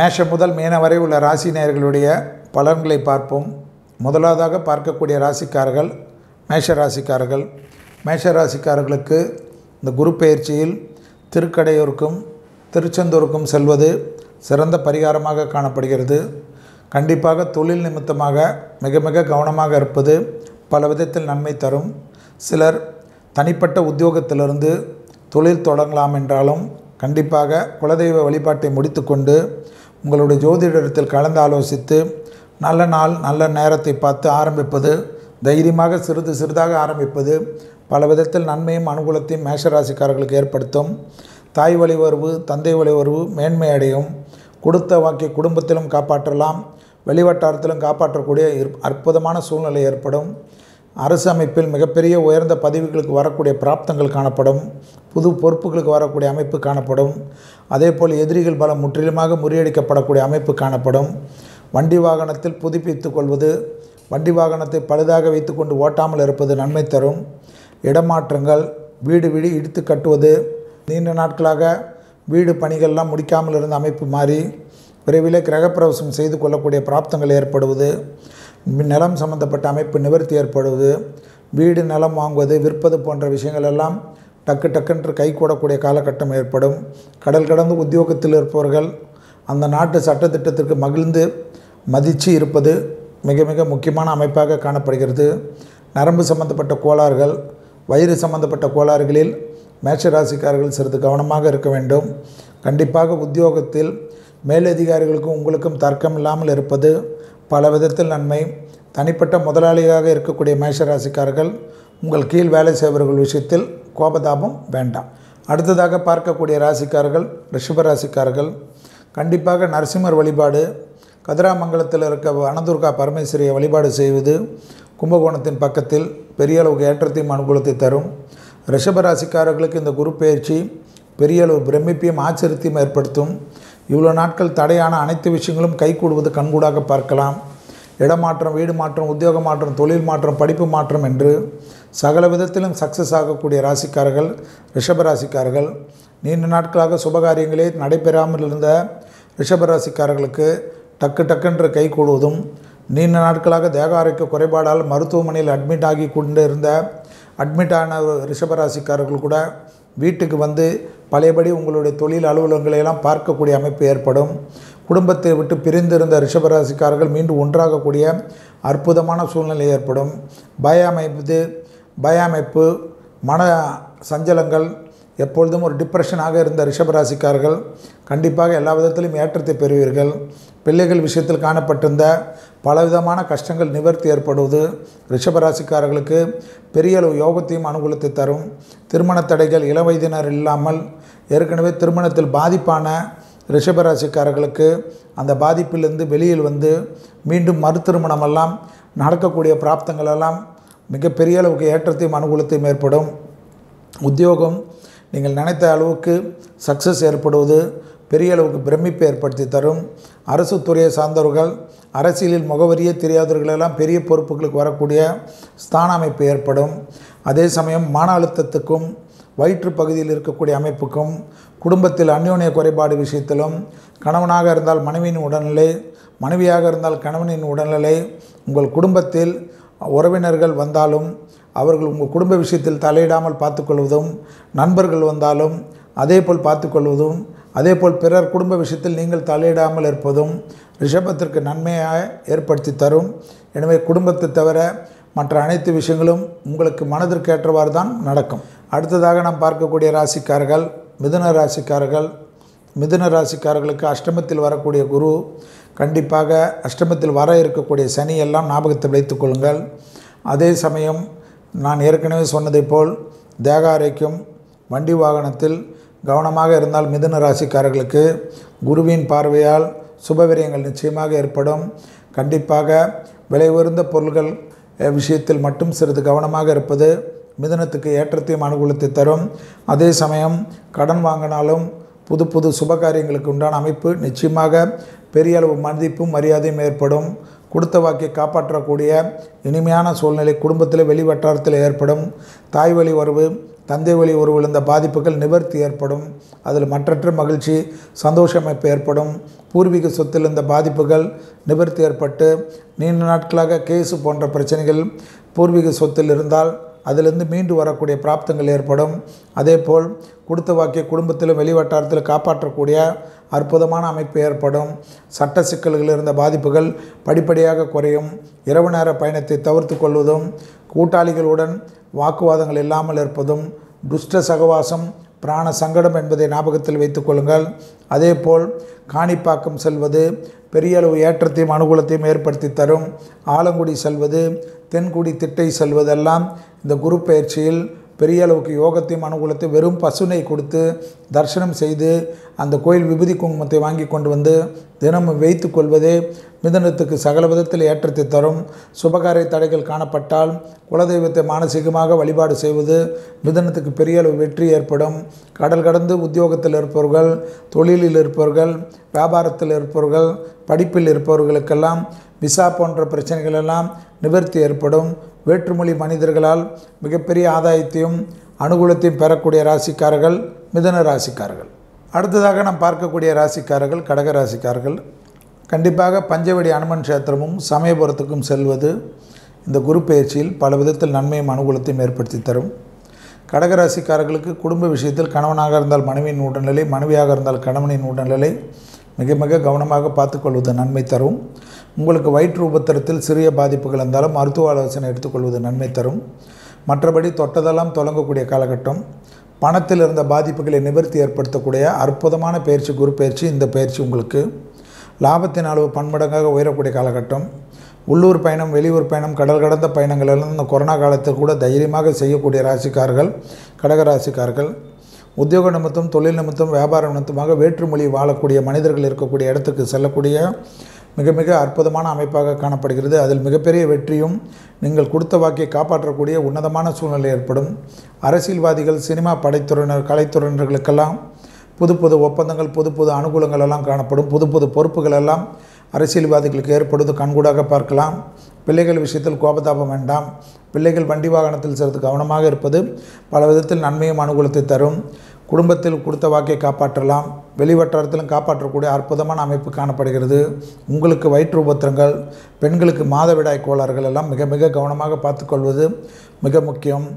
மேஷம் முதல் மீன வரை உள்ள ராசி நேயர்களுடைய பலன்களை பார்ப்போம். முதலாவதாக பார்க்கக்கூடிய ராசிக்காரர்கள் மேஷராசிக்காரர்கள். மேஷராசிக்காரர்களுக்கு இந்த குரு பெயர்ச்சியில் திருக்கடையூருக்கும் திருச்செந்தூருக்கும் செல்வது சிறந்த பரிகாரமாக காணப்படுகிறது. கண்டிப்பாக தொழில் நிமித்தமாக மிக மிக கவனமாக இருப்பது பல விதத்தில் நன்மை தரும். சிலர் தனிப்பட்ட உத்தியோகத்திலிருந்து தொழில் தொடங்கலாம் என்றாலும் கண்டிப்பாக குலதெய்வ வழிபாட்டை முடித்து கொண்டு உங்களுடைய ஜோதிடத்தில் கலந்து ஆலோசித்து நல்ல நாள் நல்ல நேரத்தை பார்த்து ஆரம்பிப்பது, தைரியமாக சிறிது சிறிதாக ஆரம்பிப்பது பல விதத்தில் நன்மையும் அனுகூலத்தையும் மேஷராசிக்காரர்களுக்கு ஏற்படுத்தும். தாய் வழி உறவு தந்தை வழி உறவு மேன்மை அடையும். கொடுத்த வாக்கை குடும்பத்திலும் காப்பாற்றலாம், வெளிவட்டாரத்திலும் காப்பாற்றக்கூடிய அற்புதமான சூழ்நிலை ஏற்படும். அரசு அமைப்பில் மிகப்பெரிய உயர்ந்த பதவிகளுக்கு வரக்கூடிய பிராப்தங்கள் காணப்படும். புது பொறுப்புகளுக்கு வரக்கூடிய அமைப்பு காணப்படும். அதேபோல் எதிரிகள் பலம் முற்றிலுமாக முறியடிக்கப்படக்கூடிய அமைப்பு காணப்படும். வண்டி வாகனத்தில் புதுப்பித்து கொள்வது, வண்டி வாகனத்தை பழுதாக வைத்து கொண்டு ஓட்டாமல் இருப்பது நன்மை தரும். இடமாற்றங்கள், வீடு வீடு இடித்து கட்டுவது, நீண்ட நாட்களாக வீடு பணிகள்லாம் முடிக்காமல் இருந்த அமைப்பு மாறி விரைவில் கிரகப்பிரவேசம் செய்து கொள்ளக்கூடிய பிராப்தங்கள் ஏற்படுவது, நிலம் சம்பந்தப்பட்ட அமைப்பு நிவர்த்தி ஏற்படுவது, வீடு நிலம் வாங்குவது விற்பது போன்ற விஷயங்கள் எல்லாம் டக்கு டக்குன்று கைகூடக்கூடிய காலகட்டம் ஏற்படும். கடல் கடந்து உத்தியோகத்தில் இருப்பவர்கள் அந்த நாட்டு சட்டத்திட்டத்திற்கு மகிழ்ந்து மதித்து இருப்பது மிக மிக முக்கியமான அமைப்பாக காணப்படுகிறது. நரம்பு சம்பந்தப்பட்ட கோளாறுகள், வயிறு சம்பந்தப்பட்ட கோளாறுகளில் மேஷராசிக்காரர்கள் சிறிது கவனமாக இருக்க வேண்டும். கண்டிப்பாக உத்தியோகத்தில் மேலதிகாரிகளுக்கும் உங்களுக்கும் தர்க்கம் இல்லாமல் இருப்பது பல விதத்தில் நன்மை. தனிப்பட்ட முதலாளியாக இருக்கக்கூடிய மேஷராசிக்காரர்கள் உங்கள் கீழ் வேலை செய்பவர்கள் விஷயத்தில் கோபதாபம் வேண்டாம். அடுத்ததாக பார்க்கக்கூடிய ராசிக்காரர்கள் ரிஷபராசிக்காரர்கள். கண்டிப்பாக நரசிம்மர் வழிபாடு, கதிராமங்கலத்தில் இருக்க வனதுர்கா பரமேஸ்வரியை வழிபாடு செய்வது கும்பகோணத்தின் பக்கத்தில் பெரிய அளவுக்கு ஏற்றத்தையும் அனுகூலத்தை தரும். ரிஷபராசிக்காரர்களுக்கு இந்த குரு பெயர்ச்சி பெரிய அளவு பிரமிப்பையும் ஆச்சரியத்தையும் ஏற்படுத்தும். இவ்வளோ நாட்கள் தடையான அனைத்து விஷயங்களும் கைகூடுவது கண்கூடாக பார்க்கலாம். இடமாற்றம், வீடு மாற்றம், உத்தியோக மாற்றம், தொழில் மாற்றம், படிப்பு மாற்றம் என்று சகல விதத்திலும் சக்ஸஸ் ஆகக்கூடிய ராசிக்காரர்கள் ரிஷபராசிக்காரர்கள். நீண்ட நாட்களாக சுபகாரியங்களே நடைபெறாமல் இருந்த ரிஷபராசிக்காரர்களுக்கு டக்கு டக்குன்று கைகூடுவதும், நீண்ட நாட்களாக தேக ஆரோக்கிய குறைபாடால் மருத்துவமனையில் அட்மிட் ஆகி கொண்டு இருந்த அட்மிட்டான ரிஷபராசிக்காரர்கள் கூட வீட்டுக்கு வந்து பழையபடி உங்களுடைய தொழில் அலுவலகங்களையெல்லாம் பார்க்கக்கூடிய அமைப்பு ஏற்படும். குடும்பத்தை விட்டு பிரிந்திருந்த ரிஷபராசிக்காரர்கள் மீண்டும் ஒன்றாகக்கூடிய அற்புதமான சூழ்நிலை ஏற்படும். பய அமைப்பு மன சஞ்சலங்கள், எப்பொழுதும் ஒரு டிப்ரெஷனாக இருந்த ரிஷபராசிக்காரர்கள் கண்டிப்பாக எல்லா விதத்திலும் ஏற்றத்தை பெறுவீர்கள். பிள்ளைகள் விஷயத்தில் காணப்பட்டிருந்த பலவிதமான கஷ்டங்கள் நிவர்த்தி ஏற்படுவது ரிஷபராசிக்காரர்களுக்கு பெரிய அளவு யோகத்தையும் அனுகூலத்தை தரும். திருமண தடைகள், இள வயதினர் இல்லாமல் ஏற்கனவே திருமணத்தில் பாதிப்பான ரிஷபராசிக்காரர்களுக்கு அந்த பாதிப்பிலிருந்து வெளியில் வந்து மீண்டும் மறு திருமணமெல்லாம் நடக்கக்கூடிய பிராப்தங்களெல்லாம் மிகப்பெரிய அளவுக்கு ஏற்றத்தையும் அனுகூலத்தையும் ஏற்படும். உத்தியோகம் நீங்கள் நினைத்த அளவுக்கு சக்ஸஸ் ஏற்படுவது பெரிய அளவுக்கு பிரமிப்பை ஏற்படுத்தி தரும். அரசு துறையை சார்ந்தவர்கள், அரசியலில் முகவரியே தெரியாதவர்களெல்லாம் பெரிய பொறுப்புகளுக்கு வரக்கூடிய ஸ்தான அமைப்பு ஏற்படும். அதே சமயம் மன அழுத்தத்துக்கும் வயிற்று பகுதியில் இருக்கக்கூடிய அமைப்புக்கும், குடும்பத்தில் அந்யோன்ய குறைபாடு விஷயத்திலும், கணவனாக இருந்தால் மனைவியின் உடல்நிலை, மனைவியாக இருந்தால் கணவனின் உடல்நிலை, உங்கள் குடும்பத்தில் உறவினர்கள் வந்தாலும் அவர்கள் உங்கள் குடும்ப விஷயத்தில் தலையிடாமல் பார்த்துக்கொள்வதும், நண்பர்கள் வந்தாலும் அதேபோல் பார்த்துக்கொள்வதும், அதேபோல் பிறர் குடும்ப விஷயத்தில் நீங்கள் தலையிடாமல் இருப்பதும் ரிஷபத்திற்கு நன்மையாக ஏற்படுத்தி தரும். எனவே குடும்பத்தை தவிர மற்ற அனைத்து விஷயங்களும் உங்களுக்கு மனதிற்கேற்றவாறு தான் நடக்கும். அடுத்ததாக நாம் பார்க்கக்கூடிய ராசிக்காரர்கள் மிதுனராசிக்காரர்கள். மிதுனராசிக்காரர்களுக்கு அஷ்டமத்தில் வரக்கூடிய குரு, கண்டிப்பாக அஷ்டமத்தில் வர இருக்கக்கூடிய சனி எல்லாம் ஞாபகத்தை வைத்துக் கொள்ளுங்கள். அதே சமயம் நான் ஏற்கனவே சொன்னதை போல் தேக ஆரோக்கியம், வண்டி வாகனத்தில் கவனமாக இருந்தால் மிதுன ராசிக்காரர்களுக்கு குருவின் பார்வையால் சுபவிரயங்கள் நிச்சயமாக ஏற்படும். கண்டிப்பாக விலை உயர்ந்த பொருள்கள் விஷயத்தில் மட்டும் சிறிது கவனமாக இருப்பது மிதுனத்துக்கு ஏற்றத்தையும் அனுகூலத்தை தரும். அதே சமயம் கடன் வாங்கினாலும் புது புது சுபகாரியங்களுக்கு உண்டான அமைப்பு நிச்சயமாக பெரிய அளவு மதிப்பும் மரியாதையும் ஏற்படும். கொடுத்த வாக்கை காப்பாற்றக்கூடிய இனிமையான சூழ்நிலை குடும்பத்தில் வெளிவட்டாரத்தில் ஏற்படும். தாய் வழி உறவு தந்தை வழி உறவில் இந்த பாதிப்புகள் நிவர்த்தி ஏற்படும். அதில் மற்றற்ற மகிழ்ச்சி சந்தோஷமைப்பு ஏற்படும். பூர்வீக சொத்தில் இந்த பாதிப்புகள் நிவர்த்தி ஏற்பட்டு நீண்ட நாட்களாக கேஸு போன்ற பிரச்சனைகள் பூர்வீக சொத்தில் இருந்தால் அதிலிருந்து மீண்டு வரக்கூடிய பிராப்தங்கள் ஏற்படும். அதேபோல் கொடுத்த வாக்கிய குடும்பத்திலும் வெளிவட்டாரத்தில் காப்பாற்றக்கூடிய அற்புதமான அமைப்பு ஏற்படும். சட்ட சிக்கல்களில் இருந்த பாதிப்புகள் படிப்படியாக குறையும். இரவு நேர பயணத்தை தவிர்த்து கொள்வதும் கூட்டாளிகளுடன் வாக்குவாதங்கள் இல்லாமல் இருப்பதும் துஷ்ட சகவாசம் பிராண சங்கடம் என்பதை ஞாபகத்தில் வைத்து கொள்ளுங்கள். அதேபோல் காணிப்பாக்கம் செல்வது பெரிய அளவு ஏற்றத்தையும் அனுகூலத்தையும் ஏற்படுத்தி தரும். ஆலங்குடி செல்வது தென்குடி திட்டை செல்வதெல்லாம் இந்த குரு பயிற்சியில் பெரிய அளவுக்கு யோகத்தையும் அனுகூலத்தை வெறும் பசுனை கொடுத்து தரிசனம் செய்து அந்த கோயில் விபூதி குங்குமத்தை வாங்கி கொண்டு வந்து தினமும் வைத்து கொள்வதே மிதனத்துக்கு சகல விதத்தில் ஏற்றத்தை தரும். சுபகாரிய தடைகள் காணப்பட்டால் குலதெய்வத்தை மானசீகமாக வழிபாடு செய்வது மிதனத்துக்கு பெரிய அளவு வெற்றி ஏற்படும். கடல் கடந்து உத்தியோகத்தில் இருப்பவர்கள், தொழிலில் இருப்பவர்கள், வியாபாரத்தில் இருப்பவர்கள், படிப்பில் இருப்பவர்களுக்கெல்லாம் விசா போன்ற பிரச்சனைகளெல்லாம் நிவர்த்தி ஏற்படும். வேற்றுமொழி மனிதர்களால் மிகப்பெரிய ஆதாயத்தையும் அனுகூலத்தையும் பெறக்கூடிய ராசிக்காரர்கள் மிதன ராசிக்காரர்கள். அடுத்ததாக நாம் பார்க்கக்கூடிய ராசிக்காரர்கள் கடக ராசிக்காரர்கள். கண்டிப்பாக பஞ்சவடி அனுமன் கஷேத்திரமும் சமயபுரத்துக்கும் செல்வது இந்த குரு பயிற்சியில் பல விதத்தில் நன்மையும் அனுகூலத்தையும் ஏற்படுத்தி தரும். கடக ராசிக்காரர்களுக்கு குடும்ப விஷயத்தில் கணவனாக இருந்தால் மனைவியின் உடல்நிலை, மனைவியாக இருந்தால் கணவனின் உடல்நிலை மிக மிக கவனமாக பார்த்துக்கொள்வது நன்மை தரும். உங்களுக்கு வயிற்று உபத்திரத்தில் சிறிய பாதிப்புகள் இருந்தாலும் மருத்துவ ஆலோசனை எடுத்துக்கொள்வது நன்மை தரும். மற்றபடி தொட்டதெல்லாம் தொடங்கக்கூடிய காலகட்டம். பணத்தில் இருந்த பாதிப்புகளை நிவர்த்தி ஏற்படுத்தக்கூடிய அற்புதமான பயிற்சி குரு பயிற்சி. இந்த பயிற்சி உங்களுக்கு லாபத்தின் அளவு பன்மடங்காக உயரக்கூடிய காலகட்டம். உள்ளூர் பயணம், வெளியூர் பயணம், கடல் கடந்த பயணங்களெல்லாம் இந்த கொரோனா காலத்தில் கூட தைரியமாக செய்யக்கூடிய ராசிக்காரர்கள் கடக ராசிக்காரர்கள். உத்தியோக நிமித்தம், தொழில் நிமித்தம், வியாபார நிமித்தமாக வேற்றுமொழி வாழக்கூடிய மனிதர்கள் இருக்கக்கூடிய இடத்துக்கு செல்லக்கூடிய மிக மிக அற்புதமான அமைப்பாக காணப்படுகிறது. அதில் மிகப்பெரிய வெற்றியும் நீங்கள் கொடுத்த வாக்கை காப்பாற்றக்கூடிய உன்னதமான சூழ்நிலை ஏற்படும். அரசியல்வாதிகள், சினிமா படைத்துறையினர், கலைத்துறையினர்களுக்கெல்லாம் புது புது ஒப்பந்தங்கள், புது புது அனுகூலங்கள் எல்லாம் காணப்படும். புது புது பொறுப்புகள் எல்லாம் அரசியல்வாதிகளுக்கு ஏற்படுவது கண்கூடாக பார்க்கலாம். பிள்ளைகள் விஷயத்தில் கோபதாபம் வேண்டாம். பிள்ளைகள் வண்டி வாகனத்தில் சிறிது கவனமாக இருப்பது பல விதத்தில் நன்மையும் அனுகூலத்தை தரும். குடும்பத்தில் கொடுத்த வாக்கை காப்பாற்றலாம். வெளிவட்டாரத்திலும் காப்பாற்றக்கூடிய அற்புதமான அமைப்பு காணப்படுகிறது. உங்களுக்கு வயிற்று உபத்திரங்கள், பெண்களுக்கு மாதவிடாய் கோளாறுகள் எல்லாம் மிக மிக கவனமாக பார்த்துக்கொள்வது மிக முக்கியம்.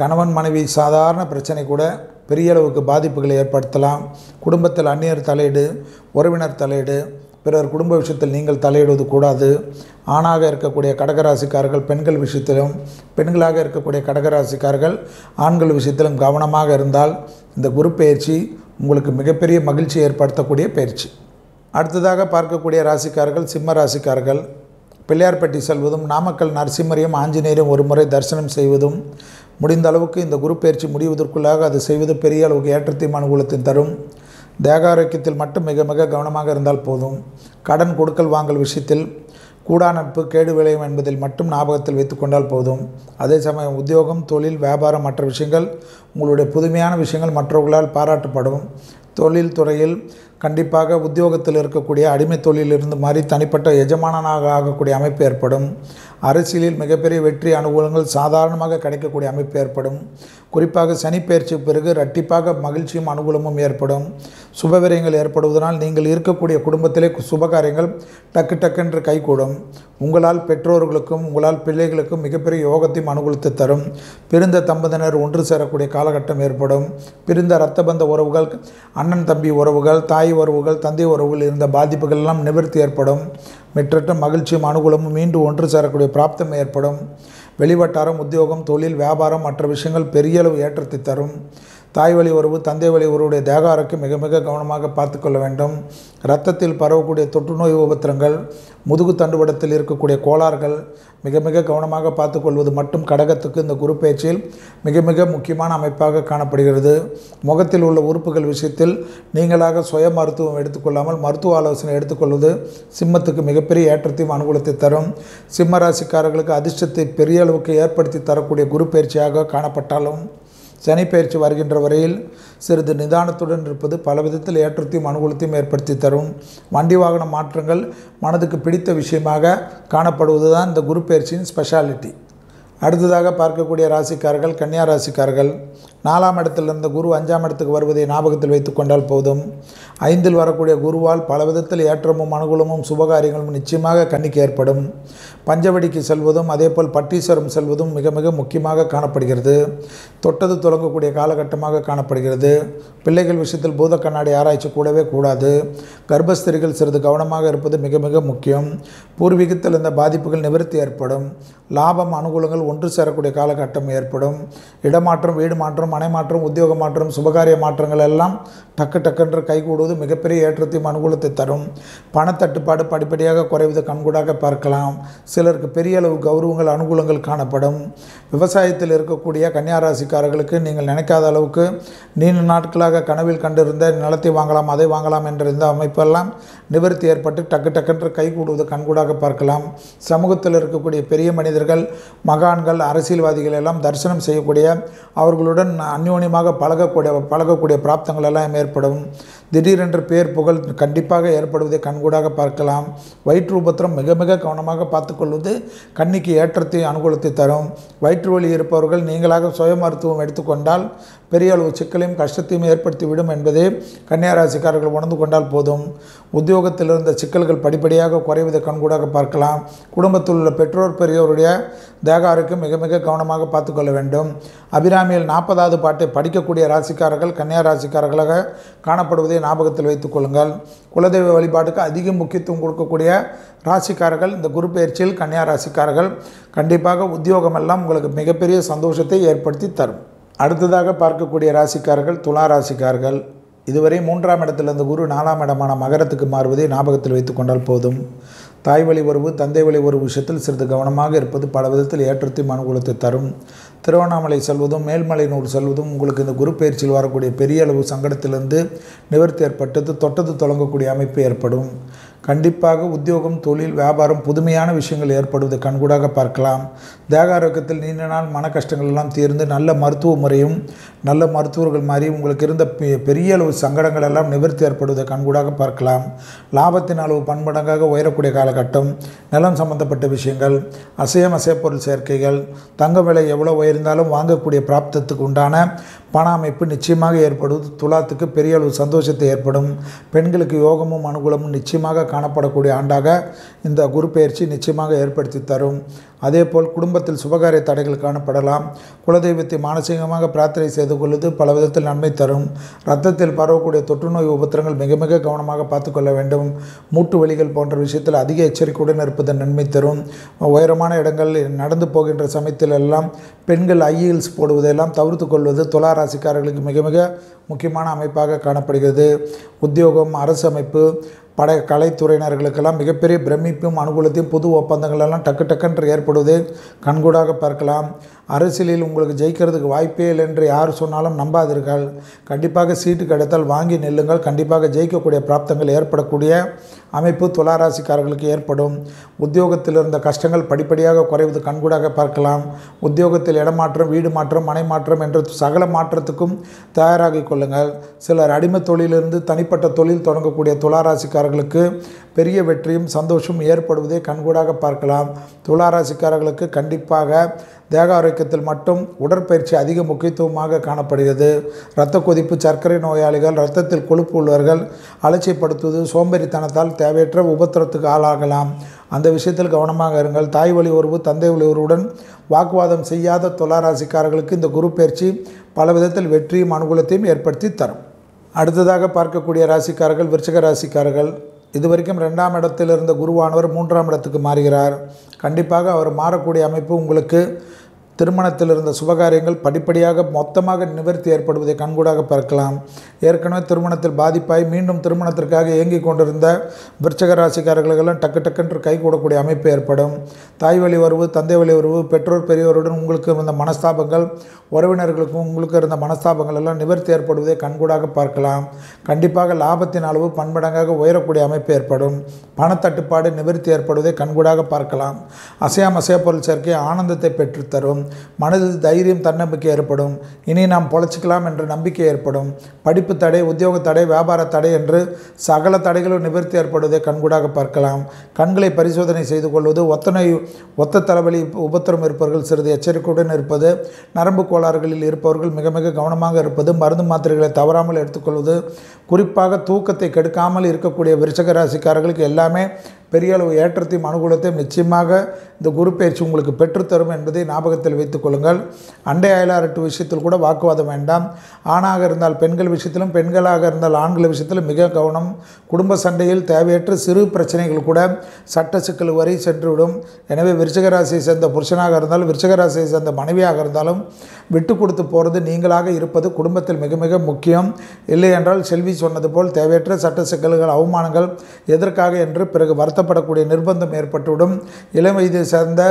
கணவன் மனைவி சாதாரண பிரச்சனை கூட பெரிய அளவுக்கு பாதிப்புகளை ஏற்படுத்தலாம். குடும்பத்தில் அந்நியர் தலையீடு, உறவினர் தலையீடு, பிறர் குடும்ப விஷயத்தில் நீங்கள் தலையிடுவது கூடாது. ஆணாக இருக்கக்கூடிய கடகராசிக்காரர்கள் பெண்கள் விஷயத்திலும், பெண்களாக இருக்கக்கூடிய கடகராசிக்காரர்கள் ஆண்கள் விஷயத்திலும் கவனமாக இருந்தால் இந்த குரு பயிற்சி உங்களுக்கு மிகப்பெரிய மகிழ்ச்சி ஏற்படுத்தக்கூடிய பயிற்சி. அடுத்ததாக பார்க்கக்கூடிய ராசிக்காரர்கள் சிம்ம ராசிக்காரர்கள். பிள்ளையார்பட்டி செல்வதும் நாமக்கல் நரசிம்மரையும் ஆஞ்சநேயரும் ஒரு முறை தரிசனம் செய்வதும் முடிந்த அளவுக்கு இந்த குரு பயிற்சி முடிவதற்குள்ளாக அது செய்வது பெரிய அளவுக்கு ஏற்றத்தையும் அனுகூலத்தையும் தரும். தேகாரோக்கியத்தில் மட்டும் மிக மிக கவனமாக இருந்தால் போதும். கடன் கொடுக்கல் வாங்கல் விஷயத்தில் கூடா நட்பு கேடு விளையும் என்பதில் மட்டும் ஞாபகத்தில் வைத்து கொண்டால் போதும். அதே சமயம் உத்தியோகம், தொழில், வியாபாரம் மற்ற விஷயங்கள் உங்களுடைய புதுமையான விஷயங்கள் மற்றவர்களால் பாராட்டப்படும். தொழில் துறையில் கண்டிப்பாக உத்தியோகத்தில் இருக்கக்கூடிய அடிமை தொழிலிருந்து மாறி தனிப்பட்ட எஜமானனாக ஆகக்கூடிய அமைப்பு ஏற்படும். அரசியலில் மிகப்பெரிய வெற்றி அனுகூலங்கள் சாதாரணமாக கிடைக்கக்கூடிய அமைப்பு ஏற்படும். குறிப்பாக சனிப்பெயர்ச்சிக்கு பிறகு இரட்டிப்பாக மகிழ்ச்சியும் அனுகூலமும் ஏற்படும். சுபவிரயங்கள் ஏற்படுவதனால் நீங்கள் இருக்கக்கூடிய குடும்பத்திலே சுபகாரியங்கள் டக்கு டக்கென்று கைகூடும். உங்களால் பெற்றோர்களுக்கும் உங்களால் பிள்ளைகளுக்கும் மிகப்பெரிய யோகத்தையும் அனுகூலத்தை தரும். பிரிந்த தம்பதியினர் ஒன்று சேரக்கூடிய காலகட்டம் ஏற்படும். பிரிந்த இரத்த பந்த உறவுகள், அண்ணன் தம்பி உறவுகள், தாய் உறவுகள், தந்தை உறவுகள் இருந்த பாதிப்புகள் எல்லாம் நிவர்த்தி ஏற்படும். மற்றற்ற மகிழ்ச்சியும் அனுகூலமும் மீண்டும் ஒன்று சேரக்கூடிய பிராப்தம் ஏற்படும். வெளிவட்டாரம், உத்தியோகம், தொழில், வியாபாரம் மற்ற விஷயங்கள் பெரிய அளவு ஏற்றத்தை தரும். தாய் வழி உறவு, தந்தை வழி உறவுடைய தேக ஆரோக்கியம் மிக மிக கவனமாக பார்த்துக்கொள்ள வேண்டும். இரத்தத்தில் பரவக்கூடிய தொற்று நோய் உபத்திரங்கள், முதுகு தண்டுவடத்தில் இருக்கக்கூடிய கோளாறுகள் மிக மிக கவனமாக பார்த்துக்கொள்வது மட்டும் கடகத்துக்கு இந்த குரு பயிற்சியில் மிக மிக முக்கியமான அமைப்பாக காணப்படுகிறது. முகத்தில் உள்ள உறுப்புகள் விஷயத்தில் நீங்களாக சுய மருத்துவம் எடுத்துக்கொள்ளாமல் மருத்துவ ஆலோசனை எடுத்துக்கொள்வது சிம்மத்துக்கு மிகப்பெரிய ஏற்றத்தையும் அனுகூலத்தை தரும். சிம்ம ராசிக்காரர்களுக்கு அதிர்ஷ்டத்தை பெரிய அளவுக்கு ஏற்படுத்தி தரக்கூடிய குரு பயிற்சியாக காணப்பட்டாலும் சனிப்பெயர்ச்சி வருகின்ற வரையில் சிறிது நிதானத்துடன் இருப்பது பல விதத்தில் ஏற்றத்தையும் அனுகூலத்தையும் ஏற்படுத்தி தரும். வண்டி வாகன மாற்றங்கள் மனதுக்கு பிடித்த விஷயமாக காணப்படுவது தான் இந்த குரு பயிற்சியின் ஸ்பெஷாலிட்டி. அடுத்ததாக பார்க்கக்கூடிய ராசிக்காரர்கள் கன்னியா ராசிக்காரர்கள். 4ஆம் இடத்திலிருந்து குரு 5ஆம் இடத்துக்கு வருவதை ஞாபகத்தில் வைத்துக் கொண்டால் போதும். 5இல் வரக்கூடிய குருவால் பல விதத்தில் ஏற்றமும் அனுகூலமும் சுபகாரியங்களும் நிச்சயமாக கன்னிக்கு ஏற்படும். பஞ்சவடிக்கு செல்வதும் அதேபோல் பட்டீஸ்வரம் செல்வதும் மிக மிக முக்கியமாக காணப்படுகிறது. தொட்டது தொடங்கக்கூடிய காலகட்டமாக காணப்படுகிறது. பிள்ளைகள் விஷயத்தில் பூத கண்ணாடி ஆராய்ச்சி கூடவே கூடாது. கர்ப்பஸ்திரிகள் சிறிது கவனமாக இருப்பது மிக மிக முக்கியம். பூர்வீகத்தில் இந்த பாதிப்புகள் நிவர்த்தி ஏற்படும். லாபம் அனுகூலங்கள் ஒன்று சேரக்கூடிய காலகட்டம் ஏற்படும். இடமாற்றம், வீடு மாற்றம், மனை மாற்றம், உத்தியோக மாற்றம், சுபகாரிய மாற்றங்கள் எல்லாம் டக்கு டக்குன்று கைகூடுவது மிகப்பெரிய ஏற்றத்தையும் அனுகூலத்தை தரும். பணத்தட்டுப்பாடு படிப்படியாக குறைவது கண்கூடாக பார்க்கலாம். சிலருக்கு பெரிய அளவு கௌரவங்கள் அனுகூலங்கள் காணப்படும். விவசாயத்தில் இருக்கக்கூடிய கன்னியாராசிக்காரர்களுக்கு நீங்கள் நினைக்காத அளவுக்கு நீண்ட நாட்களாக கனவில் கண்டிருந்த நிலத்தை வாங்கலாம், அதை வாங்கலாம் என்ற இந்த அமைப்பெல்லாம் நிவர்த்தி ஏற்பட்டு டக்கு டக்குன்று கைகூடுவது கண்கூடாக பார்க்கலாம். சமூகத்தில் இருக்கக்கூடிய பெரிய மனிதர்கள், மகான்கள், அரசியல்வாதிகள் எல்லாம் தரிசனம் செய்யக்கூடிய, அவர்களுடன் அந்யோன்யமாக பழகக்கூடிய பிராப்தங்கள் எல்லாம் ஏற்படும். திடீரென்று பேர் புகழ் கண்டிப்பாக ஏற்படுவதை கண்கூடாக பார்க்கலாம். வயிற்று உபத்திரம் மிக மிக கவனமாக பார்த்துக்கொள்வது கன்னிக்கு ஏற்றத்தை அனுகூலத்தை தரும். வயிற்று வலி இருப்பவர்கள் நீங்களாக சுய மருத்துவம் எடுத்துக்கொண்டால் பெரிய அளவு சிக்கலையும் கஷ்டத்தையும் ஏற்படுத்திவிடும் என்பதை கன்னியாராசிக்காரர்கள் உணர்ந்து கொண்டால் போதும். உத்தியோகத்தில் இருந்த சிக்கல்கள் படிப்படியாக குறைவதை கண்கூடாக பார்க்கலாம். குடும்பத்தில் உள்ள பெற்றோர் பெரியோருடைய தேக ஆரோக்கியம் மிக மிக கவனமாக பார்த்துக்கொள்ள வேண்டும். அபிராமியில் 40வது பாட்டை படிக்கக்கூடிய ராசிக்காரர்கள் கன்னியாராசிக்காரர்களாக காணப்படுவதை ஞாபகத்தில் வைத்துக் கொள்ளுங்கள். குலதெய்வ வழிபாட்டுக்கு அதிக முக்கியத்துவம் கொடுக்கக்கூடிய ராசிக்காரர்கள் இந்த குரு பயிற்சியில் கன்னியாராசிக்காரர்கள் கண்டிப்பாக உத்தியோகமெல்லாம் உங்களுக்கு மிகப்பெரிய சந்தோஷத்தை ஏற்படுத்தி தரும். அடுத்ததாக பார்க்கக்கூடிய ராசிக்காரர்கள் துலா ராசிக்காரர்கள். இதுவரை 3ஆம் இடத்திலிருந்து குரு 4ஆம் இடமான மகரத்துக்கு மாறுவதை ஞாபகத்தில் வைத்துக் கொண்டால் போதும். தாய் வழி உறவு, தந்தை வழி உறவு விஷயத்தில் சிறிது கவனமாக இருப்பது பல விதத்தில் ஏற்றத்தையும் அனுகூலத்தை தரும். திருவண்ணாமலை செல்வதும் மேல்மலையனூர் செல்வதும் உங்களுக்கு இந்த குரு பயிற்சியில் வரக்கூடிய பெரிய அளவு சங்கடத்திலிருந்து நிவர்த்தி ஏற்பட்டது. தொட்டது தொடங்கக்கூடிய அமைப்பு ஏற்படும். கண்டிப்பாக உத்தியோகம், தொழில், வியாபாரம், புதுமையான விஷயங்கள் ஏற்படுவது கண்கூடாக பார்க்கலாம். தேக ஆரோக்கியத்தில் நீண்ட நாள் மன கஷ்டங்கள் எல்லாம் தீர்ந்து நல்ல மருத்துவ முறையும் நல்ல மருத்துவர்கள் மாதிரி உங்களுக்கு இருந்த பெரிய அளவு சங்கடங்கள் எல்லாம் நிவர்த்தி ஏற்படுவதை கண்கூடாக பார்க்கலாம். லாபத்தின் அளவு பன்மடங்காக உயரக்கூடிய காலகட்டம். நிலம் சம்பந்தப்பட்ட விஷயங்கள், அசைய பொருள் சேர்க்கைகள், தங்க விலை எவ்வளோ உயர்ந்தாலும் வாங்கக்கூடிய பிராப்தத்துக்கு உண்டான பண அமைப்பு நிச்சயமாக ஏற்படுவது துலாத்துக்கு பெரிய அளவு சந்தோஷத்தை ஏற்படும். பெண்களுக்கு யோகமும் அனுகூலமும் நிச்சயமாக காணப்படக்கூடிய ஆண்டாக இந்த குரு பயிற்சி நிச்சயமாக ஏற்படுத்தி தரும். அதேபோல் குடும்பத்தில் சுபகாரிய தடைகள் காணப்படலாம். குலதெய்வத்தை மானசீகமாக பிரார்த்தனை செய்து கொள்வது பல விதத்தில் நன்மை தரும். இரத்தத்தில் பரவக்கூடிய தொற்று நோய் உபத்திரங்கள் மிக மிக கவனமாக பார்த்துக்கொள்ள வேண்டும். மூட்டு வலிகள் போன்ற விஷயத்தில் அதிக எச்சரிக்கையுடன் இருப்பது நன்மை தரும். உயரமான இடங்கள் நடந்து போகின்ற சமயத்தில் எல்லாம் பெண்கள் ஐஹீல்ஸ் போடுவதெல்லாம் தவிர்த்து கொள்வது துலா ராசிக்காரர்களுக்கு மிக மிக முக்கியமான அமைப்பாக காணப்படுகிறது. உத்தியோகம், அரசு அமைப்பு, படை, கலைத்துறையினர்களுக்கெல்லாம் மிகப்பெரிய பிரமிப்பும் அனுகூலத்தையும் புது ஒப்பந்தங்களெல்லாம் டக்கு டக்குன்று ஏற்படுவது கண்கூடாக பார்க்கலாம். அரசியலில் உங்களுக்கு ஜெயிக்கிறதுக்கு வாய்ப்பே இல்லை என்று யார் சொன்னாலும் நம்பாதீர்கள். கண்டிப்பாக சீட்டு கிடைத்தால் வாங்கி நெல்லுங்கள். கண்டிப்பாக ஜெயிக்கக்கூடிய பிராப்தங்கள் ஏற்படக்கூடிய அமைப்பு துலாராசிக்காரர்களுக்கு ஏற்படும். உத்தியோகத்தில் இருந்த கஷ்டங்கள் படிப்படியாக குறைவது கண்கூடாக பார்க்கலாம். உத்தியோகத்தில் இடமாற்றம், வீடு மாற்றம், மனை மாற்றம் என்ற சகல மாற்றத்துக்கும் தயாராகிக் கொள்ளுங்கள். சிலர் அடிமை தொழிலிருந்து தனிப்பட்ட தொழில் தொடங்கக்கூடிய துலாராசிக்காரர்களுக்கு பெரிய வெற்றியும் சந்தோஷமும் ஏற்படுவதை கண்கூடாக பார்க்கலாம். துலாராசிக்காரர்களுக்கு கண்டிப்பாக தேக ஆரோக்கியத்தில் மட்டும் உடற்பயிற்சி அதிக முக்கியத்துவமாக காணப்படுகிறது. இரத்த கொதிப்பு, சர்க்கரை நோயாளிகள், இரத்தத்தில் கொழுப்பு உள்ளவர்கள் அலட்சியப்படுத்துவது சோம்பேறித்தனத்தால் தேவையற்ற உபத்திரத்துக்கு ஆளாகலாம். அந்த விஷயத்தில் கவனமாக இருங்கள். தாய் வழி உறவு, தந்தை வழி உறவுடன் வாக்குவாதம் செய்யாத துலாராசிக்காரர்களுக்கு இந்த குரு பயிற்சி பல விதத்தில் வெற்றியும் அனுகூலத்தையும் ஏற்படுத்தி தரும். அடுத்ததாக பார்க்கக்கூடிய ராசிக்காரர்கள் விருச்சிக ராசிக்காரர்கள். இதுவரைக்கும் 2ஆம் இடத்தில் இருந்த குருவானவர் 3ஆம் இடத்துக்கு மாறுகிறார். கண்டிப்பாக அவர் மாறக்கூடிய அமைப்பு உங்களுக்கு திருமணத்தில் இருந்த சுபகாரியங்கள் படிப்படியாக மொத்தமாக நிவர்த்தி ஏற்படுவதை கண்கூடாக பார்க்கலாம். ஏற்கனவே திருமணத்தில் பாதிப்பாய் மீண்டும் திருமணத்திற்காக இயங்கிக் கொண்டிருந்த விருச்சிக ராசிக்காரர்களுக்கெல்லாம் டக்கு டக்குன்று கை கூடக்கூடிய அமைப்பு ஏற்படும். தாய் வழி உறவு, தந்தை வழி உறவு, பெற்றோர் பெரியவருடன் உங்களுக்கு இருந்த மனஸ்தாபங்கள், உறவினர்களுக்கும் உங்களுக்கு இருந்த மனஸ்தாபங்கள் எல்லாம் நிவர்த்தி ஏற்படுவதை கண்கூடாக பார்க்கலாம். கண்டிப்பாக லாபத்தின் அளவு பன்மடங்காக உயரக்கூடிய அமைப்பு ஏற்படும். பணத்தட்டுப்பாடு நிவர்த்தி ஏற்படுவதை கண்கூடாக பார்க்கலாம். அசையா பொருள் சேர்க்கை ஆனந்தத்தை பெற்றுத்தரும். மனதில் தைரியம் தன்னம்பிக்கை ஏற்படும். இனி நாம் பொழைச்சிக்கலாம் என்ற நம்பிக்கை ஏற்படும். படிப்பு தடை, உத்தியோக தடை, வியாபார தடை என்று சகல தடைகளும் நிவர்த்தி ஏற்படுவதை கண்கூடாக பார்க்கலாம். கண்களை பரிசோதனை செய்து கொள்வது, ஒத்த தலைவலி உபத்திரம் இருப்பவர்கள் சிறிது எச்சரிக்கையுடன் இருப்பது, நரம்பு கோளாறுகளில் இருப்பவர்கள் மிக மிக கவனமாக இருப்பது, மருந்து மாத்திரைகளை தவறாமல் எடுத்துக்கொள்வது, குறிப்பாக தூக்கத்தை கெடுக்காமல் இருக்கக்கூடிய விருச்சக ராசிக்காரர்களுக்கு எல்லாமே பெரிய அளவு ஏற்றத்தையும் அனுகூலத்தையும் நிச்சயமாக இந்த குரு பயிற்சி உங்களுக்கு பெற்றுத்தரும் என்பதை ஞாபகத்தில் வைத்துக் கொள்ளுங்கள். அண்டை அயலாரட்டு விஷயத்தில் கூட வாக்குவாதம் வேண்டாம். ஆணாக இருந்தால் பெண்கள் விஷயத்திலும், பெண்களாக இருந்தால் ஆண்கள் விஷயத்திலும் மிக கவனம். குடும்ப சண்டையில் தேவையற்ற சிறு பிரச்சனைகள் கூட சட்ட சிக்கல் வரை சென்றுவிடும். எனவே விருச்சிக ராசியை சேர்ந்த புருஷனாக இருந்தாலும், விருச்சிக ராசியை சேர்ந்த மனைவியாக இருந்தாலும், விட்டு கொடுத்து போகிறது, நீங்களாக இருப்பது குடும்பத்தில் மிக மிக முக்கியம். இல்லை என்றால் செல்வி சொன்னது போல் தேவையற்ற சட்ட சிக்கல்கள், அவமானங்கள், எதற்காக என்று பிறகு படக்கூடிய நிர்பந்தம் ஏற்பட்டுவிடும். இளம் வயதை சேர்ந்த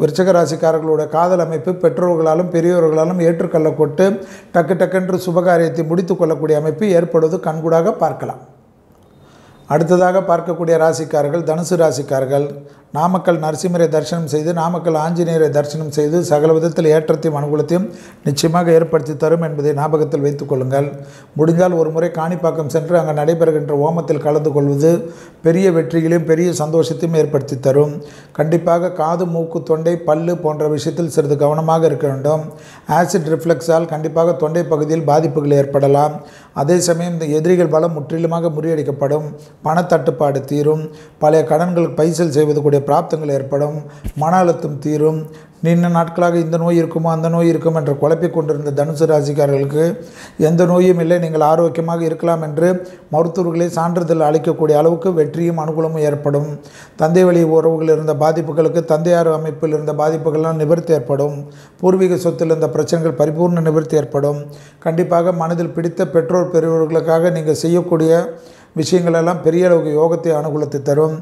விருச்சிக ராசிக்காரர்களுடைய காதல் அமைப்பு பெற்றோர்களாலும் பெரியோர்களாலும் ஏற்றுக்கொள்ளப்பட்டு டக்கு டக்கென்று சுபகாரியத்தை முடித்து கொள்ளக்கூடிய அமைப்பு ஏற்படுவது கண்கூடாக பார்க்கலாம். அடுத்ததாக பார்க்கக்கூடிய ராசிக்காரர்கள் தனுசு ராசிக்காரர்கள். நாமக்கல் நரசிம்மரை தரிசனம் செய்து, நாமக்கல் ஆஞ்சநேயரை தரிசனம் செய்து சகல விதத்தில் ஏற்றத்தையும் அனுகூலத்தையும் நிச்சயமாக ஏற்படுத்தி தரும் என்பதை ஞாபகத்தில் வைத்துக் கொள்ளுங்கள். முடிந்தால் ஒரு முறை காணிப்பாக்கம் சென்று அங்கே நடைபெறுகின்ற ஓமத்தில் கலந்து கொள்வது பெரிய வெற்றிகளையும் பெரிய சந்தோஷத்தையும் ஏற்படுத்தி தரும். கண்டிப்பாக காது, மூக்கு, தொண்டை, பல்லு போன்ற விஷயத்தில் சிறிது கவனமாக இருக்க வேண்டும். ஆசிட் ரிஃப்ளக்ஸால் கண்டிப்பாக தொண்டை பகுதியில் பாதிப்புகள் ஏற்படலாம். அதே சமயம் இந்த எதிரிகள் பலம் முற்றிலுமாக முறியடிக்கப்படும். பணத்தட்டுப்பாடு தீரும். பழைய கடன்கள் பைசல் செய்வது கூடிய பிராப்தங்கள் ஏற்படும். மன அழுத்தம் தீரும். நீண்ட நாட்களாக இந்த நோய் இருக்குமோ, அந்த நோய் இருக்கும் என்று குழப்பிக் கொண்டிருந்த தனுசு ராசிக்காரர்களுக்கு எந்த நோயும் இல்லை, நீங்கள் ஆரோக்கியமாக இருக்கலாம் என்று மருத்துவர்களை சான்றிதழ் அளிக்கக்கூடிய அளவுக்கு வெற்றியும் அனுகூலமும் ஏற்படும். தந்தை வழி உறவுகள் இருந்த பாதிப்புகளுக்கு, தந்தையார் அமைப்பில் இருந்த பாதிப்புகள்லாம் நிவர்த்தி ஏற்படும். பூர்வீக சொத்தில் இருந்த பிரச்சனைகள் பரிபூர்ண நிவர்த்தி ஏற்படும். கண்டிப்பாக மனதில் பிடித்த பெற்றோர் பெரியவர்களுக்காக நீங்கள் செய்யக்கூடிய விஷயங்களெல்லாம் பெரிய அளவுக்கு யோகத்தை அனுகூலத்தை தரும்.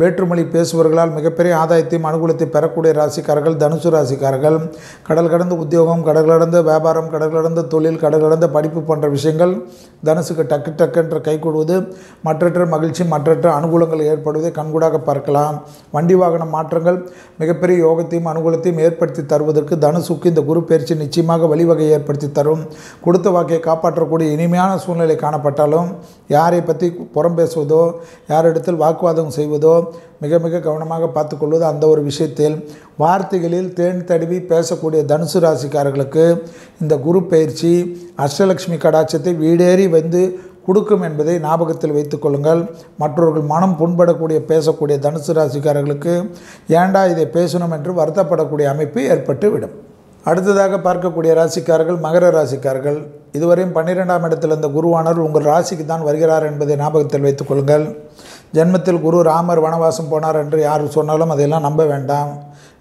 வேற்றுமொழி பேசுபவர்களால் மிகப்பெரிய ஆதாயத்தையும் அனுகூலத்தை பெறக்கூடிய ராசிக்காரர்கள் தனுசு ராசிக்காரர்கள். கடல் கடந்த உத்தியோகம், கடல் கடந்த வியாபாரம், கடல் கடந்த தொழில், கடல் கடந்த படிப்பு போன்ற விஷயங்கள் தனுசுக்கு டக்கு டக்குன்ற கைகூடுவது, மற்றற்ற மகிழ்ச்சி, மற்றற்ற அனுகூலங்கள் ஏற்படுவதை கண்கூடாக பார்க்கலாம். வண்டி வாகன மாற்றங்கள் மிகப்பெரிய யோகத்தையும் அனுகூலத்தையும் ஏற்படுத்தி தருவதற்கு தனுசுக்கு இந்த குரு பயிற்சி நிச்சயமாக வழிவகை ஏற்படுத்தி தரும். கொடுத்த வாக்கை காப்பாற்றக்கூடிய இனிமையான சூழ்நிலை காணப்பட்டாலும் யாரை பற்றி புறம் பேசுவதோ, யாரிடத்தில் வாக்குவாதம் செய்வதோ மிக மிக கவனமாக பார்த்துக்கொள்வது. அந்த ஒரு விஷயத்தில் வார்த்தைகளில் தேன் தடவி பேசக்கூடிய தனுசு ராசிக்காரர்களுக்கு இந்த குரு பயிற்சி அஷ்டலட்சுமி கடாட்சத்தை வீடேறி வந்து கொடுக்கும் என்பதை ஞாபகத்தில் வைத்துக் கொள்ளுங்கள். மற்றவர்கள் மனம் புண்படக்கூடிய பேசக்கூடிய தனுசு ராசிக்காரர்களுக்கு ஏண்டா இதை பேசணும் என்று வருத்தப்படக்கூடிய அமைப்பு ஏற்பட்டு விடும். அடுத்ததாக பார்க்கக்கூடிய ராசிக்காரர்கள் மகர ராசிக்காரர்கள். இதுவரையும் 12ஆம் இடத்தில் இந்த குருவானவர் உங்கள் ராசிக்கு தான் வருகிறார் என்பதை ஞாபகத்தில் வைத்துக் கொள்ளுங்கள். ஜென்மத்தில் குரு ராமர் வனவாசம் போனார் என்று யார் சொன்னாலும் அதையெல்லாம் நம்ப வேண்டாம்.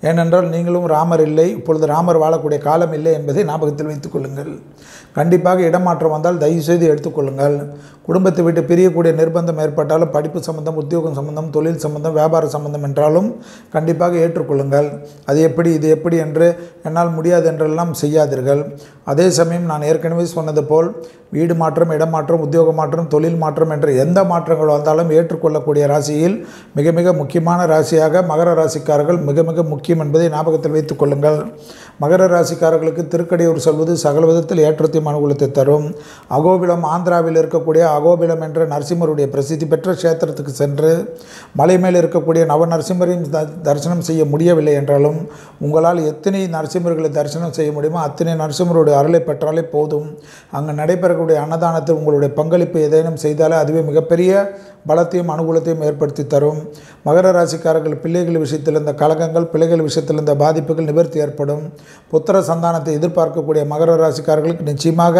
ஏனென்றால் நீங்களும் ராமர் இல்லை, இப்பொழுது ராமர் வாழக்கூடிய காலம் இல்லை என்பதை ஞாபகத்தில் வைத்துக் கொள்ளுங்கள். கண்டிப்பாக இடமாற்றம் வந்தால் தயவுசெய்து எடுத்துக்கொள்ளுங்கள். குடும்பத்தை விட்டு பிரியக்கூடிய நிர்பந்தம் ஏற்பட்டாலும், படிப்பு சம்பந்தம், உத்தியோகம் சம்பந்தம், தொழில் சம்பந்தம், வியாபார சம்பந்தம் என்றாலும் கண்டிப்பாக ஏற்றுக்கொள்ளுங்கள். அது எப்படி, இது எப்படி என்று என்னால் முடியாது என்றெல்லாம் செய்யாதீர்கள். அதே சமயம் நான் ஏற்கனவே சொன்னது போல் வீடு மாற்றம், இடமாற்றம், உத்தியோக மாற்றம், தொழில் மாற்றம் என்ற எந்த மாற்றங்கள் வந்தாலும் ஏற்றுக்கொள்ளக்கூடிய ராசியில் மிக மிக முக்கியமான ராசியாக மகர ராசிக்காரர்கள் மிக மிக முக்கியம் என்பதை ஞாபகத்தில் வைத்துக் கொள்ளுங்கள். மகர ராசிக்காரர்களுக்கு திருக்கடையூர் செல்வது சகல விதத்தில் ஏற்றத்தையும் அனுகூலத்தை தரும். அகோபிலம், ஆந்திராவில் இருக்கக்கூடிய அகோபிலம் என்ற நரசிம்மருடைய பிரசித்தி பெற்ற க்ஷேத்திரத்துக்கு சென்று மலை மேல் இருக்கக்கூடிய நவ நரசிம்மரையும் தரிசனம் செய்ய முடியவில்லை என்றாலும் உங்களால் எத்தனை நரசிம்மர்களை தரிசனம் செய்ய முடியுமோ அத்தனை நரசிம்மருடைய அருளை பெற்றாலே போதும். அங்கு நடைபெறக்கூடிய அன்னதானத்தில் உங்களுடைய பங்களிப்பு ஏதேனும் செய்தாலே அதுவே மிகப்பெரிய பலத்தையும் அனுகூலத்தையும் ஏற்படுத்தி தரும். மகர ராசிக்காரர்கள் பிள்ளைகள் விஷயத்தில் இருந்த கலகங்கள், பிள்ளைகள் விஷயத்தில் இருந்த பாதிப்புகள் நிவர்த்தி ஏற்படும். புத்திர சந்தானத்தை எதிர்பார்க்கக்கூடிய மகர ராசிக்காரர்களுக்கு நிச்சயமாக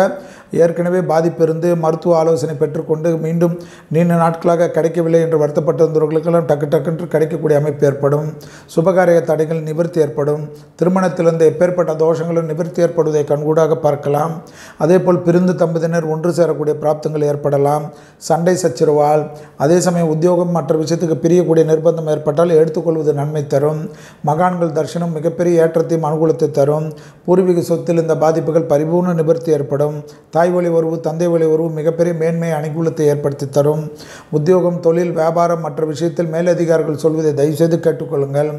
ஏற்கனவே பாதிப்பு இருந்து மருத்துவ ஆலோசனை பெற்றுக்கொண்டு மீண்டும் நீண்ட நாட்களாக கிடைக்கவில்லை என்று வருத்தப்பட்டிருந்தவர்களுக்கெல்லாம் டக்கு டக்குன்று கிடைக்கக்கூடிய அமைப்பு ஏற்படும். சுபகாரிய தடைகள் நிவர்த்தி ஏற்படும். திருமணத்திலிருந்து எப்பேற்பட்ட தோஷங்களும் நிவர்த்தி ஏற்படுவதை கண்கூடாக பார்க்கலாம். அதேபோல் பிரிந்து தம்பதியினர் ஒன்று சேரக்கூடிய பிராப்தங்கள் ஏற்படலாம். சண்டை சச்சரவால், அதே சமயம் உத்தியோகம் மற்ற விஷயத்துக்கு பிரியக்கூடிய நிர்பந்தம் ஏற்பட்டால் எடுத்துக்கொள்வது நன்மை தரும். மகா பெருமான்கள் தரிசனம் மிகப்பெரிய ஏற்றத்தையும் அனுகூலத்தை தரும். பூர்வீக சொத்தில் இந்த பாதிப்புகள் பரிபூர்ண நிவர்த்தி ஏற்படும். தாய் வழி உறவு, தந்தை வழி உறவு மிகப்பெரிய மேன்மை அனுகூலத்தை ஏற்படுத்தி தரும். உத்தியோகம், தொழில், வியாபாரம் மற்ற விஷயத்தில் மேலதிகாரிகள் சொல்வதை தயவுசெய்து கேட்டுக்கொள்ளுங்கள்.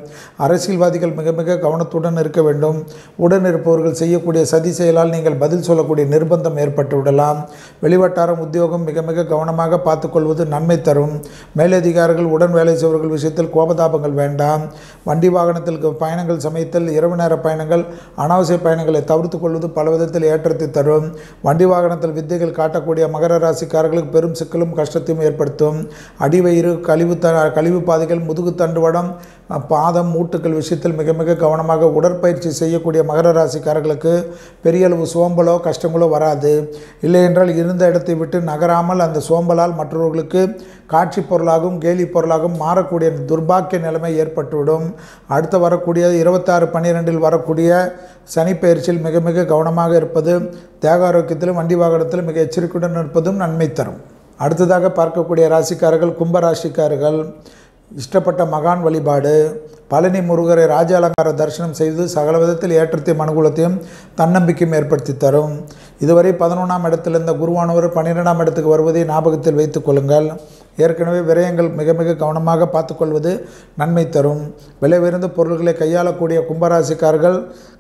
அரசியல்வாதிகள் மிக மிக கவனத்துடன் இருக்க வேண்டும். உடனிருப்பவர்கள் செய்யக்கூடிய சதி செயலால் நீங்கள் பதில் சொல்லக்கூடிய நிர்பந்தம் ஏற்பட்டுவிடலாம். வெளிவட்டாரம், உத்தியோகம் மிக மிக கவனமாக பார்த்துக்கொள்வது நன்மை தரும். மேலதிகாரிகள், உடன் வேலை செய்வர்கள் விஷயத்தில் கோபதாபங்கள் வேண்டாம். வண்டி வாகனத்தில் பயணங்கள் சமயத்தில் இரவு நேர பயணங்கள், அனாவசிய பயணங்களை தவிர்த்து கொள்வது பல விதத்தில் ஏற்றத்தை தரும். வண்டி வாகனத்தில் வித்தைகள் காட்டக்கூடிய மகர ராசிக்காரர்களுக்கு பெரும் சிக்கலும் கஷ்டத்தையும் ஏற்படுத்தும். அடிவயிறு, கழிவு பாதைகள், முதுகு தண்டுவடம், பாதம், மூட்டுக்கள் விஷயத்தில் மிக மிக கவனமாக உடற்பயிற்சி செய்யக்கூடிய மகர ராசிக்காரர்களுக்கு பெரிய அளவு சோம்பலோ கஷ்டங்களோ வராது. இல்லையென்றால் இருந்த இடத்தை விட்டு நகராமல் அந்த சோம்பலால் மற்றவர்களுக்கு காட்சி பொருளாகவும் கேலி பொருளாகவும் மாறக்கூடிய துர்பாக்கிய நிலைமை ஏற்பட்டுவிடும். அடுத்து வரக்கூடிய 26-12 வரக்கூடிய சனிப்பெயர்ச்சியில் மிக மிக கவனமாக இருப்பது, தேக ஆரோக்கியத்திலும் வண்டி வாகனத்திலும் மிக எச்சரிக்கையுடன் இருப்பதும் நன்மை தரும். அடுத்ததாக பார்க்கக்கூடிய ராசிக்காரர்கள் கும்ப ராசிக்காரர்கள். இஷ்டப்பட்ட மகான் வழிபாடு, பழனி முருகரை ராஜ அலங்கார தரிசனம் செய்து சகல விதத்தில் ஏற்றத்தையும் அனுகூலத்தையும் தன்னம்பிக்கையும் ஏற்படுத்தி தரும். இதுவரை 11ஆம் இடத்தில் இருந்த குருவானவர் 12ஆம் இடத்துக்கு வருவதை ஞாபகத்தில் வைத்துக் கொள்ளுங்கள். ஏற்கனவே விரயங்கள் மிக மிக கவனமாக பார்த்துக்கொள்வது நன்மை தரும். விலை உயர்ந்த பொருள்களை கையாளக்கூடிய கும்பராசிக்காரர்கள்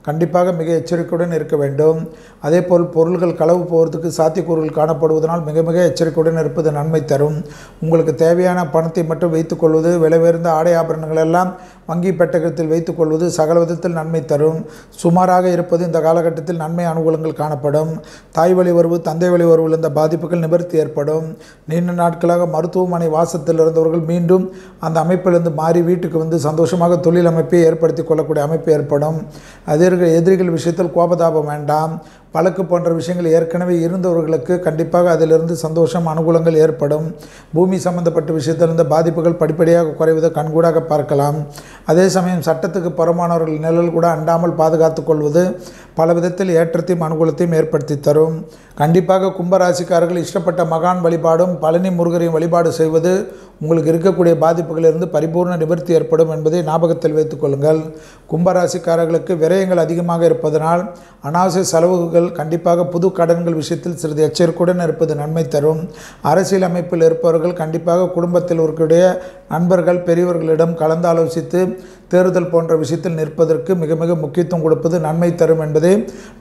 கண்டிப்பாக மிக எச்சரிக்கையுடன் இருக்க வேண்டும். அதேபோல் பொருள்கள் களவு போவதற்கு சாத்தியக்கூறுகள் காணப்படுவதனால் மிக மிக எச்சரிக்கையுடன் இருப்பது நன்மை தரும். உங்களுக்கு தேவையான பணத்தை மட்டும் வைத்துக்கொள்வது, விலை உயர்ந்த ஆடை ஆபரணங்கள் எல்லாம் வங்கி பெட்டகத்தில் வைத்துக்கொள்வது சகல விதத்தில் நன்மை தரும். சுமாராக இருப்பது இந்த காலகட்டத்தில் நன்மை அனுகூலங்கள் காணப்படும். தாய் வழி உறவு, தந்தை வழி உறவில் இந்த பாதிப்புகள் நிவர்த்தி ஏற்படும். நீண்ட நாட்களாக மருத்துவமனை வாசத்தில் இருந்தவர்கள் மீண்டும் அந்த அமைப்பிலிருந்து மாறி வீட்டுக்கு வந்து சந்தோஷமாக தொழில் அமைப்பை ஏற்படுத்தி கொள்ளக்கூடிய அமைப்பு ஏற்படும். எதிரிகள் விஷயத்தில் கோபதாபம் வேண்டாம். வழக்கு போன்ற விஷயங்கள் ஏற்கனவே இருந்தவர்களுக்கு கண்டிப்பாக அதிலிருந்து சந்தோஷம் அனுகூலங்கள் ஏற்படும். பூமி சம்பந்தப்பட்ட விஷயத்திலிருந்து பாதிப்புகள் படிப்படியாக குறைவதை கண்கூடாக பார்க்கலாம். அதே சமயம் சட்டத்துக்கு புறமானவர்கள் நிழல் கூட அண்டாமல் பாதுகாத்து கொள்வது பல விதத்தில் ஏற்றத்தையும் அனுகூலத்தையும் ஏற்படுத்தி தரும். கண்டிப்பாக கும்பராசிக்காரர்கள் இஷ்டப்பட்ட மகான் வழிபாடும் பழனி முருகரையும் வழிபாடு செய்வது உங்களுக்கு இருக்கக்கூடிய பாதிப்புகளிலிருந்து பரிபூர்ண நிவர்த்தி ஏற்படும் என்பதை ஞாபகத்தில் வைத்துக் கொள்ளுங்கள். கும்பராசிக்காரர்களுக்கு விரயங்கள் அதிகமாக இருப்பதனால் அனாவசிய செலவுகள் கண்டிப்பாக புது கடன்கள் விஷயத்தில் சிறிது எச்சரிக்கையுடன் இருப்பது நன்மை தரும். அரசியல் அமைப்பில் இருப்பவர்கள் கண்டிப்பாக குடும்பத்தில் ஒருவருடைய நண்பர்கள், பெரியவர்களிடம் கலந்து ஆலோசித்து தேர்தல் போன்ற விஷயத்தில் நிற்பதற்கு மிக மிக முக்கியத்துவம் கொடுப்பது நன்மை தரும் என்பதை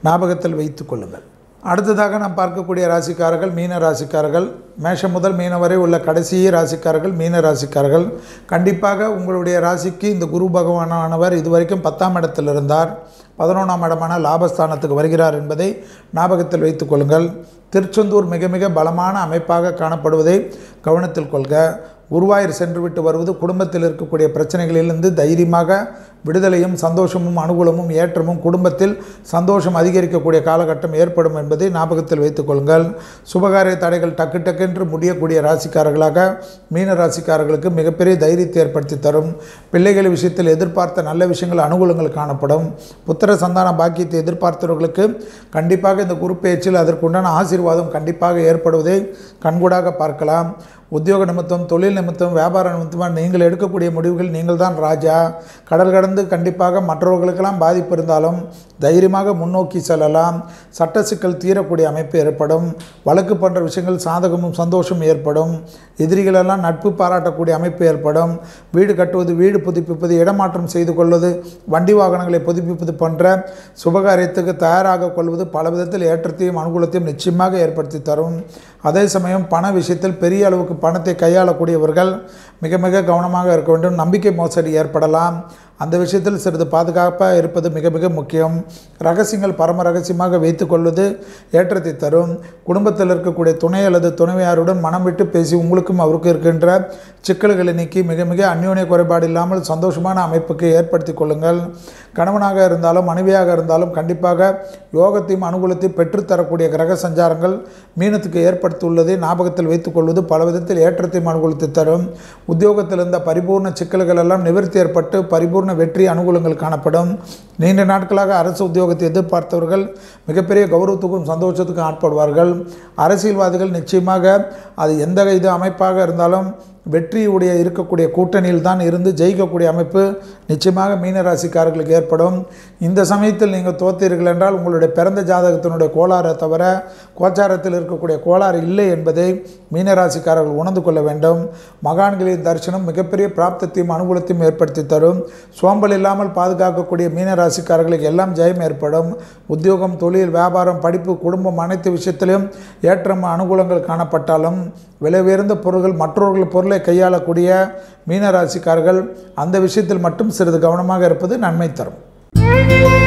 ஞாபகத்தில் வைத்துக் கொள்ளுங்கள். அடுத்ததாக நாம் பார்க்கக்கூடிய ராசிக்காரர்கள் மீன ராசிக்காரர்கள். மேஷம் முதல் மீனம் வரை உள்ள கடைசி ராசிக்காரர்கள் மீன ராசிக்காரர்கள். கண்டிப்பாக உங்களுடைய ராசிக்கு இந்த குரு பகவானானவர் இதுவரைக்கும் 10ஆம் இடத்தில் இருந்தார். 11ஆம் இடமான லாபஸ்தானத்துக்கு வருகிறார் என்பதை ஞாபகத்தில் வைத்துக் கொள்ளுங்கள். திருச்செந்தூர் மிக மிக பலமான அமைப்பாக காணப்படுவதை கவனத்தில் கொள்க. குருவாயூர் சென்றுவிட்டு வருவது குடும்பத்தில் இருக்கக்கூடிய பிரச்சனைகளிலிருந்து தைரியமாக விடுதலையும் சந்தோஷமும் அனுகூலமும் ஏற்றமும் குடும்பத்தில் சந்தோஷம் அதிகரிக்கக்கூடிய காலகட்டம் ஏற்படும் என்பதை ஞாபகத்தில் வைத்துக் கொள்ளுங்கள். சுபகாரிய தடைகள் டக்கு டக்குன்று முடியக்கூடிய ராசிக்காரர்களாக மீன ராசிக்காரர்களுக்கு மிகப்பெரிய தைரியத்தை ஏற்படுத்தி தரும். பிள்ளைகள் விஷயத்தில் எதிர்பார்த்த நல்ல விஷயங்கள் அனுகூலங்கள் காணப்படும். புத்திர சந்தான பாக்கியத்தை எதிர்பார்த்தவர்களுக்கு கண்டிப்பாக இந்த குரு பெயர்ச்சியில் அதற்குண்டான ஆசீர்வாதம் கண்டிப்பாக ஏற்படுவதை கண்கூடாக பார்க்கலாம். உத்தியோக நிமித்தம், தொழில் நிமித்தம், வியாபார நிமித்தமாக நீங்கள் எடுக்கக்கூடிய முடிவுகள் நீங்கள் தான் ராஜா. கடல் கடந்து கண்டிப்பாக மற்றவர்களுக்கெல்லாம் பாதிப்பு இருந்தாலும் தைரியமாக முன்னோக்கி செல்லலாம். சட்ட சிக்கல் தீரக்கூடிய அமைப்பு ஏற்படும். வழக்கு போன்ற விஷயங்கள் சாதகமும் சந்தோஷமும் ஏற்படும். எதிரிகளெல்லாம் நட்பு பாராட்டக்கூடிய அமைப்பு ஏற்படும். வீடு கட்டுவது, வீடு புதுப்பிப்பது, இடமாற்றம் செய்து கொள்வது, வண்டி வாகனங்களை புதுப்பிப்பது போன்ற சுபகாரியத்துக்கு தயாராக கொள்வது பல விதத்தில் ஏற்றத்தையும் அனுகூலத்தையும் நிச்சயமாக ஏற்படுத்தி தரும். அதே சமயம் பண விஷயத்தில் பெரிய அளவுக்கு பணத்தை கையாளக்கூடியவர்கள் மிக மிக கவனமாக இருக்க வேண்டும். நம்பிக்கை மோசடி ஏற்படலாம். அந்த விஷயத்தில் சிறிது பாதுகாப்பாக இருப்பது மிக மிக முக்கியம். ரகசியங்கள் பரம ரகசியமாக வைத்துக்கொள்வது ஏற்றத்தை தரும். குடும்பத்தில் இருக்கக்கூடிய துணை அல்லது துணைவியாருடன் மனம் விட்டு பேசி உங்களுக்கும் அவருக்கும் இருக்கின்ற சிக்கல்களை நீக்கி மிக மிக அந்யோன்ய குறைபாடு இல்லாமல் சந்தோஷமான அமைப்புக்கு ஏற்படுத்தி கொள்ளுங்கள். கணவனாக இருந்தாலும் மனைவியாக இருந்தாலும் கண்டிப்பாக யோகத்தையும் அனுகூலத்தையும் பெற்றுத்தரக்கூடிய கிரக சஞ்சாரங்கள் மீனத்துக்கு ஏற்படுத்தியுள்ளதை ஞாபகத்தில் வைத்துக்கொள்வது பல விதத்தில் ஏற்றத்தையும் அனுகூலத்தை தரும். உத்தியோகத்தில் இருந்த பரிபூர்ண சிக்கல்கள் எல்லாம் நிவர்த்தி ஏற்பட்டு பரிபூர்ண வெற்றி அனுகூலங்கள் காணப்படும். நீண்ட நாட்களாக அரசு உத்தியோகத்தை எதிர்பார்த்தவர்கள் மிகப்பெரிய கௌரவத்துக்கும் சந்தோஷத்துக்கும் ஆட்படுவார்கள். அரசியல்வாதிகள் நிச்சயமாக அது எந்த இது அமைப்பாக இருந்தாலும் வெற்றியுடைய இருக்கக்கூடிய கூட்டணியில் தான் இருந்து ஜெயிக்கக்கூடிய அமைப்பு நிச்சயமாக மீனராசிக்காரர்களுக்கு ஏற்படும். இந்த சமயத்தில் நீங்கள் தோத்தீர்கள் என்றால் உங்களுடைய பிறந்த ஜாதகத்தினுடைய கோளாறை தவிர கோச்சாரத்தில் இருக்கக்கூடிய கோளாறு இல்லை என்பதை மீனராசிக்காரர்கள் உணர்ந்து கொள்ள வேண்டும். மகான்களின் தரிசனம் மிகப்பெரிய பிராப்தத்தையும் அனுகூலத்தையும் ஏற்படுத்தி தரும். சோம்பல் இல்லாமல் பாதுகாக்கக்கூடிய மீனராசிக்காரர்களுக்கு எல்லாம் ஜெயம் ஏற்படும். உத்தியோகம், தொழில், வியாபாரம், படிப்பு, குடும்பம் அனைத்து விஷயத்திலும் ஏற்றம் அனுகூலங்கள் காணப்பட்டாலும் விலை உயர்ந்த பொருட்கள் மற்றவர்கள் பொருளை கையாளக்கூடிய மீனராசிக்காரர்கள் அந்த விஷயத்தில் மட்டும் சிறிது கவனமாக இருப்பது நன்மை தரும்.